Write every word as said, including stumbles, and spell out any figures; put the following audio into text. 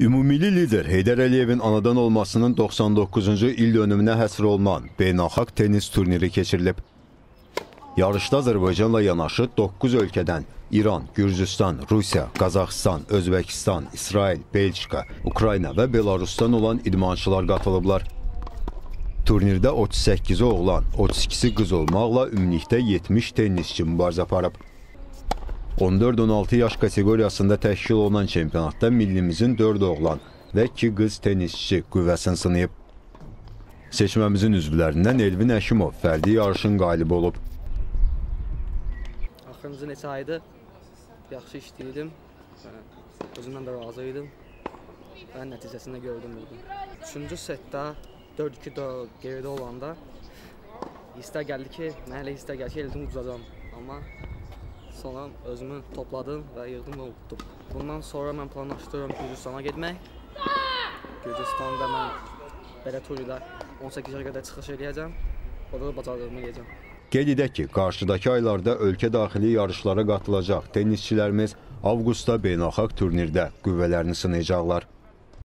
Ümumili lider Heydər Əliyevin anadan olmasının doxsan doqquzuncu il dönümünə həsr olunan beynəlxalq tenis turniri keçirilib. Yarışda Azərbaycanla yanaşı doqquz ölkədən İran, Gürcüstan, Rusiya, Qazaxıstan, Özbəkistan, İsrail, Belçika, Ukrayna və Belarusdan olan idmançılar qatılıblar. Turnirdə otuz səkkizi oğlan, otuz ikisi qız olmaqla ümumilikdə yetmiş tennisçi mübarizə aparıb. on dörd on altı yaş kateqoriyasında təşkil olunan çempionatda millimizin dörd oğlan və iki qız tennisçi qüvvəsini sınayıb. Seçməmizin üzvlərindən Elvin Həşimov Fərdi Yarışın qalibi olub. Axırıncı neçə aydı, yaxşı işləyirdim, özümdən də razı idim və nəticəsində gördüm. Üçüncü setdə dörd iki geridə olanda istər gəldi ki, mən hələ istər gəldi ki, eldim uzacam, amma sonra özümü topladım və yığdım və uddum. Bundan sonra mən planlaşdırıyorum Gürcüstana getmək. Gürcüstanda mən belə turda on səkkiz yaşa qədər çıxış edəcəm, orada da bacardığımı edəcəm. Qeyd edək ki, qarşıdakı aylarda ölkə daxili yarışlara qatılacaq tennisçilərimiz avqustda beynəlxalq turnirdə qüvvələrini sınayacaqlar.